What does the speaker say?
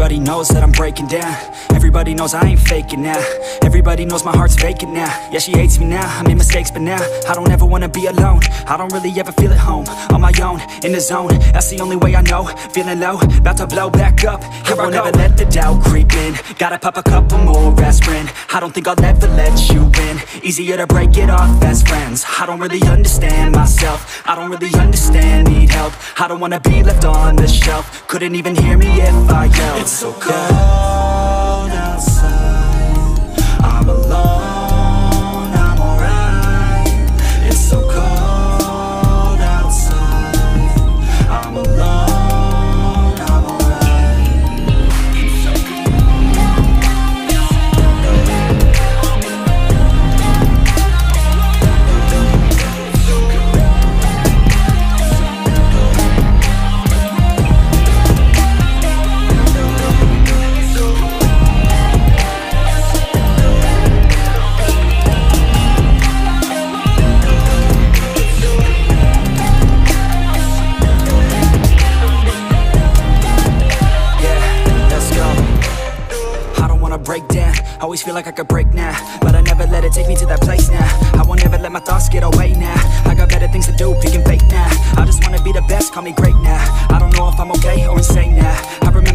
Everybody knows that I'm breaking down. Everybody knows I ain't faking now. Everybody knows my heart's vacant now. Yeah, she hates me now, I made mistakes, but now I don't ever wanna be alone. I don't really ever feel at home. On my own, in the zone, that's the only way I know. Feeling low, about to blow back up. Here I won't ever let the doubt creep in. Gotta pop a couple more aspirin. I don't think I'll ever let you in. Easier to break it off as friends. I don't really understand myself. I don't really understand, need help. I don't wanna be left on the shelf. Couldn't even hear me if I yelled. It's so cold outside, I'm alone, I'm alright. It's so cold outside, I'm alone, I'm always feel like I could break now, but I never let it take me to that place now. I won't ever let my thoughts get away now. I got better things to do, picking fake now. I just wanna be the best, call me great now. I don't know if I'm okay or insane now. I remember